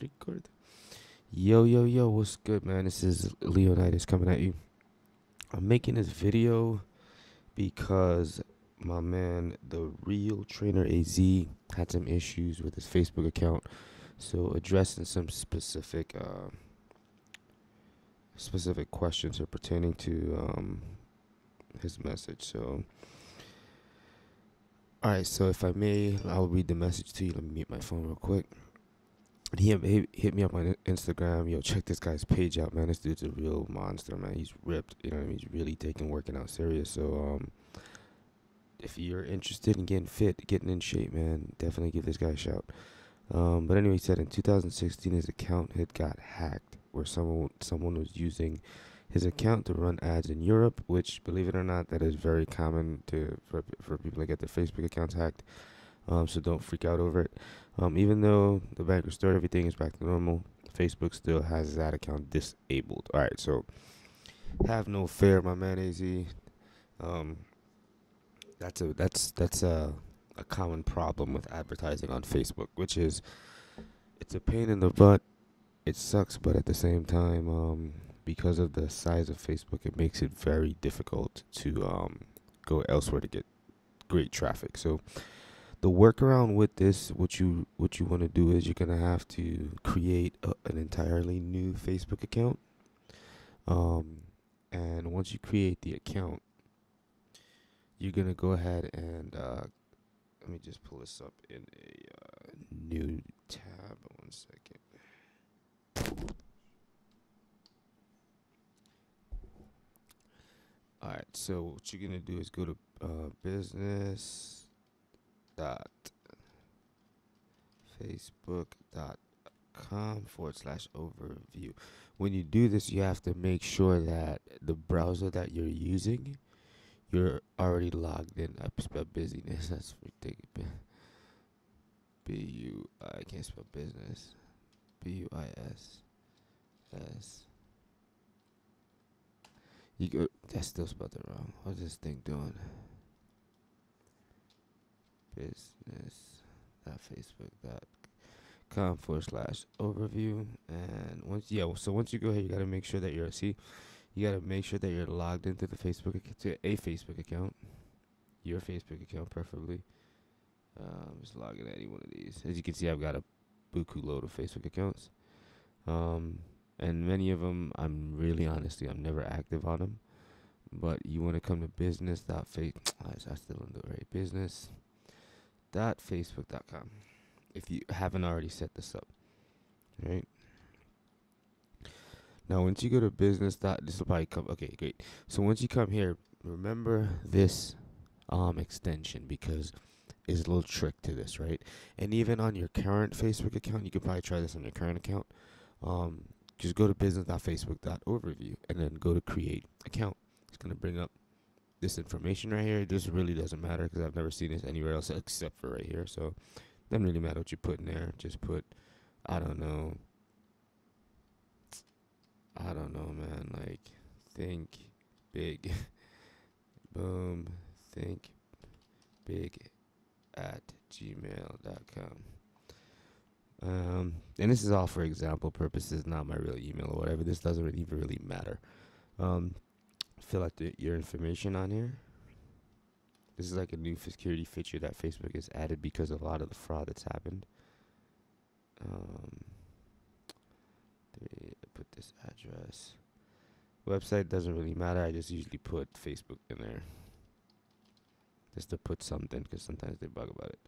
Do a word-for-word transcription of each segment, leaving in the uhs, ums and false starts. Record. Yo, yo, yo, what's good, man? This is Leonidas coming at you. I'm making this video because my man, the real trainer A Z, had some issues with his Facebook account. So addressing some specific uh, specific questions pertaining to um, his message. So, all right, so if I may, I'll read the message to you. Let me mute my phone real quick. He hit me up on Instagram. Yo, check this guy's page out, man. This dude's a real monster, man. He's ripped. You know what I mean? He's really taking working out serious. So, um, if you're interested in getting fit, getting in shape, man, definitely give this guy a shout. Um, but anyway, he said in two thousand sixteen, his account had got hacked, where someone someone was using his account to run ads in Europe, which, believe it or not, that is very common to for for people that get their Facebook accounts hacked. Um, so don't freak out over it. Um, even though the bank restored everything is back to normal, Facebook still has that account disabled. All right, so have no fear, my man A Z. Um, that's a that's that's a a common problem with advertising on Facebook, which is it's a pain in the butt. It sucks, but at the same time, um, because of the size of Facebook, it makes it very difficult to um, go elsewhere to get great traffic. So the workaround with this, what you what you want to do is you're gonna have to create a, an entirely new Facebook account. Um, and once you create the account, you're gonna go ahead and uh, let me just pull this up in a uh, new tab. One second. All right. So what you're gonna do is go to uh, business. dot facebook.com forward slash overview. When you do this, you have to make sure that the browser that you're using, you're already logged in. I spell busyness. That's ridiculous. B U I, I can't spell business. B U I S S. You go, that's still spelled it wrong. What's this thing doing? business dot facebook dot com forward slash overview. And once yeah so once you go ahead, you got to make sure that you're see you got to make sure that you're logged into the Facebook to a Facebook account, your Facebook account preferably. um just log in any one of these. As you can see, I've got a buku load of Facebook accounts, um and many of them, I'm really honestly I'm never active on them. But you want to come to business dot facebook I still don't do it right. business dot facebook.com if you haven't already set this up. Right now, once you go to business dot this will probably come. Okay, great. So once you come here, remember this um extension, because there's a little trick to this, right? And even on your current Facebook account, you could probably try this on your current account. um just go to business dot facebook dot overview and then go to create account. It's going to bring up this information right here. This really doesn't matter because I've never seen this anywhere else except for right here. So it doesn't really matter what you put in there. Just put, I don't know. I don't know, man. Like, think big. Boom. Think big at gmail dot com. Um, and this is all for example purposes, not my real email or whatever. This doesn't really, even really matter. Um, fill out the, your information on here. This is like a new security feature that Facebook has added because of a lot of the fraud that's happened. Um, put this address. Website doesn't really matter. I just usually put Facebook in there just to put something, because sometimes they bug about it.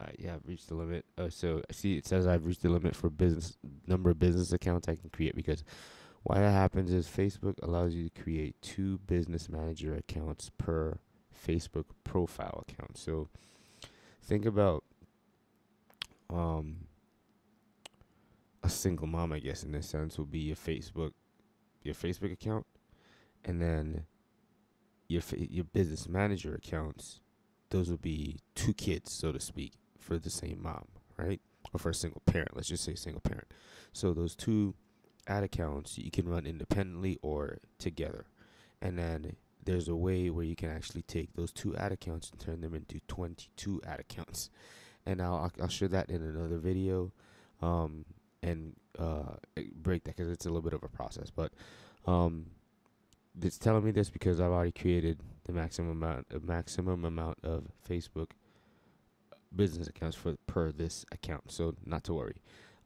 All right, yeah, I've reached the limit. Oh, so see, it says I've reached the limit for business number of business accounts I can create, because why that happens is Facebook allows you to create two business manager accounts per Facebook profile account. So think about um, a single mom, I guess, in this sense, will be your Facebook, your Facebook account, and then your fa your business manager accounts. Those will be two kids, so to speak, for the same mom, right? Or for a single parent. Let's just say single parent. So those two ad accounts you can run independently or together, and then there's a way where you can actually take those two ad accounts and turn them into twenty-two ad accounts, and I'll, I'll show that in another video. um and uh, break that, because it's a little bit of a process. But um, it's telling me this because I've already created the maximum amount, uh, maximum amount of Facebook business accounts for per this account. So not to worry.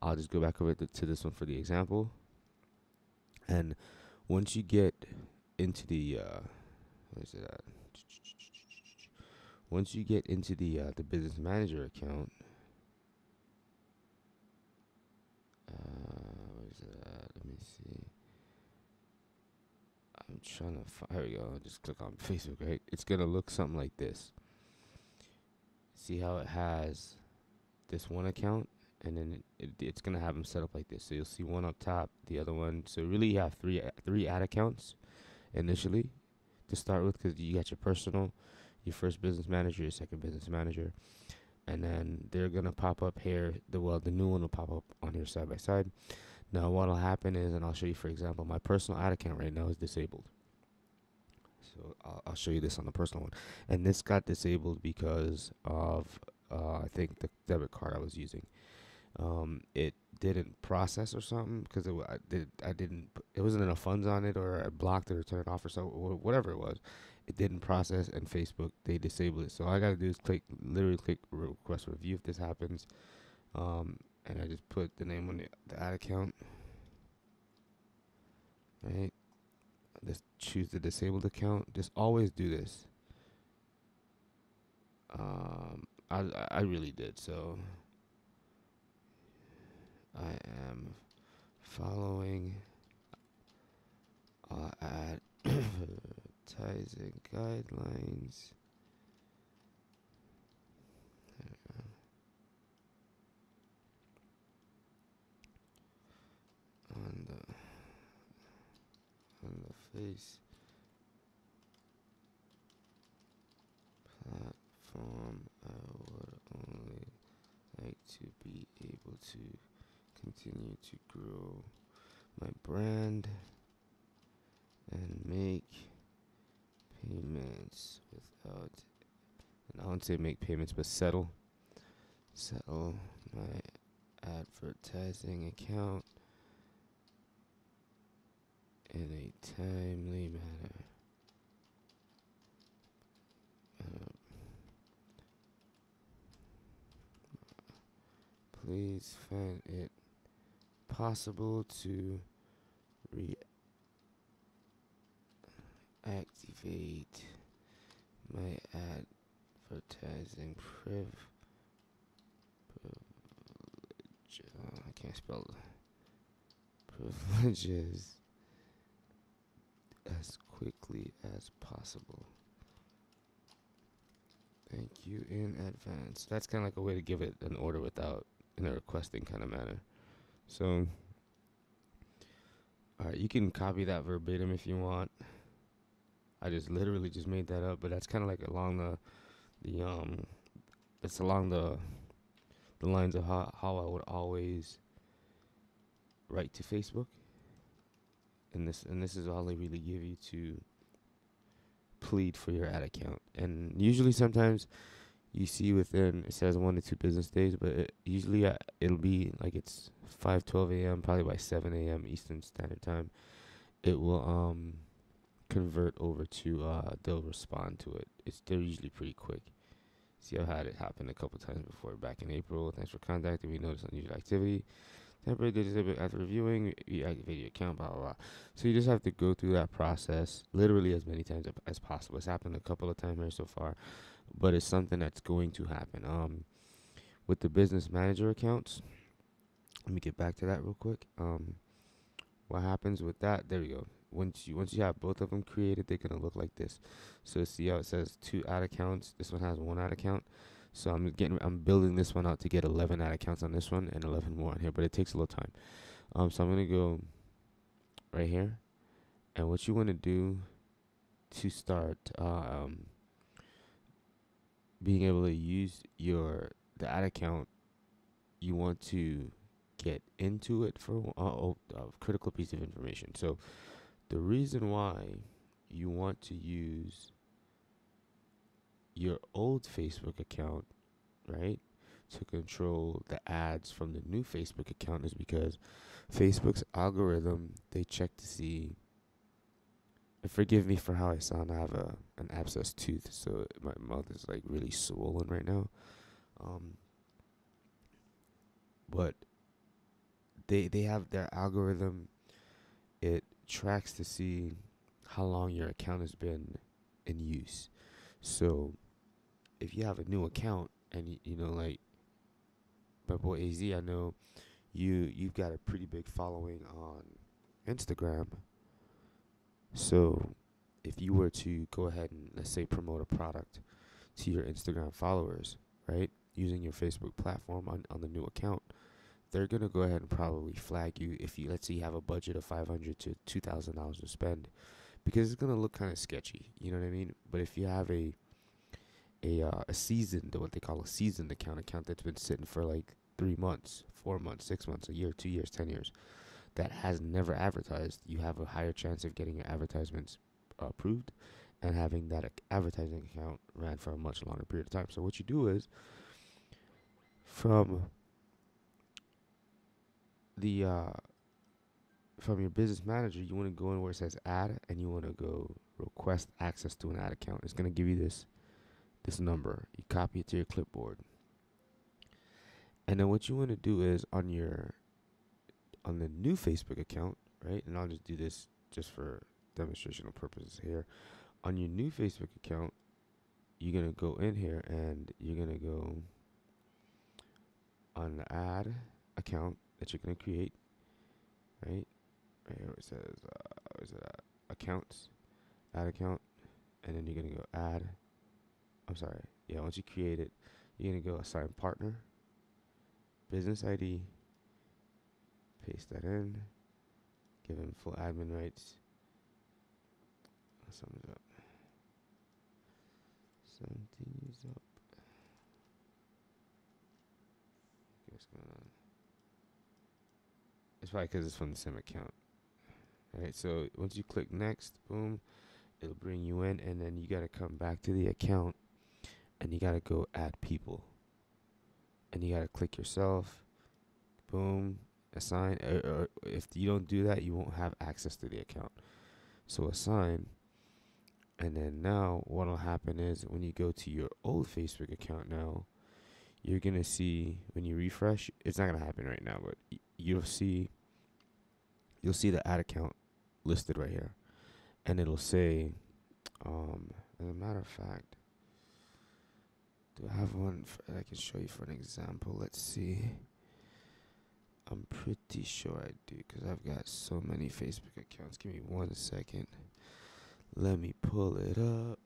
I'll just go back over to, to this one for the example. And once you get into the uh, where's it at? Once you get into the uh, the business manager account, uh, where's it at? Let me see. I'm trying to find. Here we go. I'll just click on Facebook. Right, it's gonna look something like this. See how it has this one account, and then it, it, it's gonna have them set up like this. So you'll see one up top, the other one. So really, you have three three ad accounts initially to start with, because you got your personal, your first business manager, your second business manager, and then they're gonna pop up here. The well, the new one will pop up on here side by side. Now what'll happen is, and I'll show you for example, my personal ad account right now is disabled. So I'll, I'll show you this on the personal one, and this got disabled because of uh, I think the debit card I was using. Um, it didn't process or something, because it w I did I didn't it wasn't enough funds on it, or I blocked it or turned it off or so, whatever it was. It didn't process, and Facebook, they disabled it. So all I gotta do is click, literally click request review if this happens. Um, and I just put the name on the, the ad account. Right. Just choose the disabled account. Just always do this. Um, I I really did. So I am following uh, advertising guidelines. There we go. On the on the face platform, I would only like to be able to continue to grow my brand and make payments without, and I won't say make payments, but settle settle my advertising account in a timely manner. Um, please find it possible to reactivate my advertising priv privilege. Oh, I can't spell privileges as quickly as possible. Thank you in advance. That's kind of like a way to give it an order without, in a requesting kind of manner. So, alright, you can copy that verbatim if you want. I just literally just made that up, but that's kind of like along the, the um, it's along the, the lines of how, how I would always write to Facebook. And this and this is all they really give you to plead for your ad account. And usually, sometimes you see within, it says one to two business days, but it usually uh, it'll be like it's five twelve a m probably by seven a m Eastern Standard Time. It will um convert over to uh they'll respond to it. It's they're usually pretty quick. See, I've had it happen a couple times before. Back in April, thanks for contacting me. Notice unusual activity. Temporary disable after reviewing, you activate your account, blah, blah, blah. So you just have to go through that process literally as many times as possible. It's happened a couple of times here so far, but it's something that's going to happen. Um, with the business manager accounts, let me get back to that real quick. Um, what happens with that? There we go. Once you once you have both of them created, they're gonna look like this. So see how it says two ad accounts. This one has one ad account. So I'm getting, I'm building this one out to get eleven ad accounts on this one and eleven more on here, but it takes a little time. Um, so I'm gonna go right here, and what you want to do to start uh, um, being able to use your the ad account, you want to get into it for uh, a critical piece of information. So the reason why you want to use your old Facebook account, right? to control the ads from the new Facebook account is because Facebook's algorithm, they check to see, and forgive me for how I sound, I have a an abscessed tooth, so my mouth is like really swollen right now. Um, but they they have their algorithm, it tracks to see how long your account has been in use. So if you have a new account and y you know, like my boy A Z, I know you you've got a pretty big following on Instagram. So if you were to go ahead and, let's say, promote a product to your Instagram followers, right, using your Facebook platform on, on the new account, they're going to go ahead and probably flag you if you, let's say, you have a budget of five hundred to two thousand dollars to spend, because it's going to look kind of sketchy, you know what I mean? But if you have a a, uh, a seasoned, what they call a seasoned account, account that's been sitting for like three months, four months, six months, a year, two years, ten years, that has never advertised, you have a higher chance of getting your advertisements uh, approved and having that ac advertising account ran for a much longer period of time. So what you do is, from the uh, from your business manager, you want to go in where it says ad, and you want to go request access to an ad account. It's going to give you this this number. You copy it to your clipboard, and then what you want to do is, on your on the new Facebook account, right, and I'll just do this just for demonstrational purposes here. On your new Facebook account, you're going to go in here and you're going to go on the ad account that you're going to create, right? Right here it says, uh, what is it, uh, accounts, ad account, and then you're going to go add, I'm sorry, yeah, once you create it, you're going to go assign partner, business I D, paste that in, give him full admin rights. Something's up. Something's up. What's going on? It's probably because it's from the same account. Alright, so once you click next, boom, it'll bring you in, and then you got to come back to the account, and you got to go add people. And you got to click yourself, boom. Assign, or, or if you don't do that, you won't have access to the account. So assign, and then now what will happen is, when you go to your old Facebook account now, you're going to see, when you refresh, it's not going to happen right now, but y you'll see, you'll see the ad account listed right here. And it'll say, um, as a matter of fact, do I have one that I can show you for an example? Let's see. I'm pretty sure I do, because I've got so many Facebook accounts. Give me one second. Let me pull it up.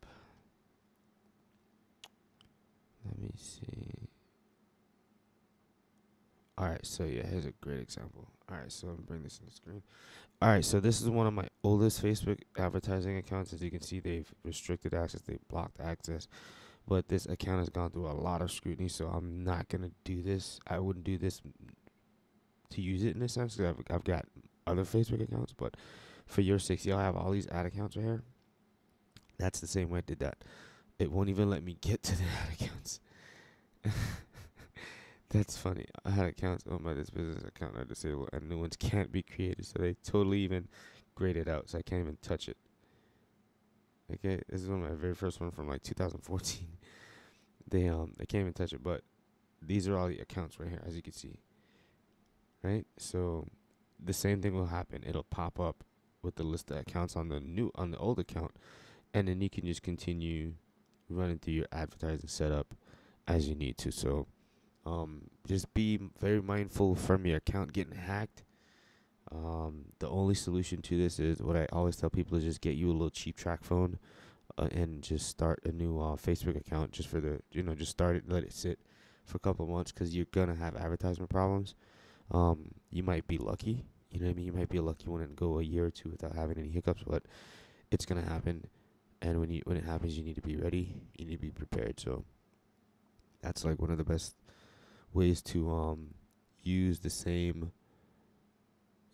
Let me see. Alright, so yeah, here's a great example. Alright, so I'm going to bring this on the screen. Alright, so this is one of my oldest Facebook advertising accounts. As you can see, they've restricted access. They've blocked access. But this account has gone through a lot of scrutiny, so I'm not going to do this. I wouldn't do this to use it in a sense, because I've, I've got other Facebook accounts, but for your sake, y'all have all these ad accounts right here. That's the same way I did that. It won't even let me get to the ad accounts. That's funny. I had accounts owned by this business account are disabled, and new ones can't be created, so they totally even graded out, so I can't even touch it. Okay, this is one of my very first one from like two thousand fourteen. They um, I can't even touch it, but these are all the accounts right here, as you can see. Right, so the same thing will happen. It'll pop up with the list of accounts on the new on the old account, and then you can just continue running through your advertising setup as you need to. So um, just be very mindful from your account getting hacked. Um, the only solution to this is what I always tell people is just get you a little cheap track phone uh, and just start a new uh, Facebook account just for the, you know, just start it, let it sit for a couple of months, because you're going to have advertisement problems. Um, you might be lucky, you know what I mean? You might be a lucky one and go a year or two without having any hiccups, but it's going to happen. And when you, when it happens, you need to be ready. You need to be prepared. So that's like one of the best ways to, um, use the same,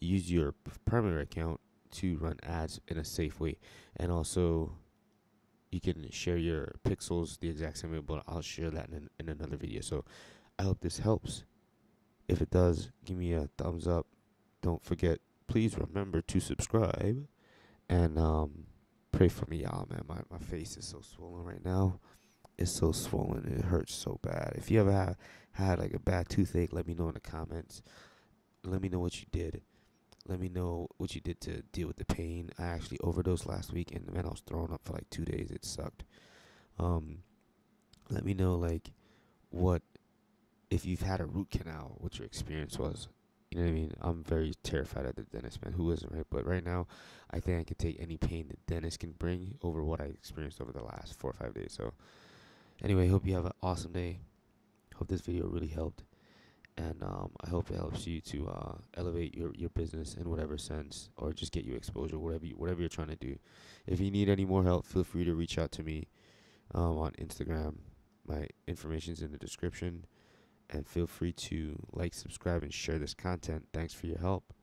use your permanent account to run ads in a safe way. And also you can share your pixels the exact same way, but I'll share that in, in another video. So I hope this helps. If it does, give me a thumbs up. Don't forget, please remember to subscribe. And um, pray for me, y'all, man. My, my face is so swollen right now. It's so swollen. It hurts so bad. If you ever have, had like a bad toothache, let me know in the comments. Let me know what you did. Let me know what you did to deal with the pain. I actually overdosed last week, and, man, I was thrown up for like two days. It sucked. Um, let me know, like, what, if you've had a root canal, what your experience was. You know what I mean? I'm very terrified of the dentist, man. Who isn't, right? But right now, I think I can take any pain the dentist can bring over what I experienced over the last four or five days. So, anyway, hope you have an awesome day. Hope this video really helped. And um, I hope it helps you to uh, elevate your, your business in whatever sense, or just get you exposure, whatever, you, whatever you're trying to do. If you need any more help, feel free to reach out to me um, on Instagram. My information's in the description. And feel free to like, subscribe, and share this content. Thanks for your help.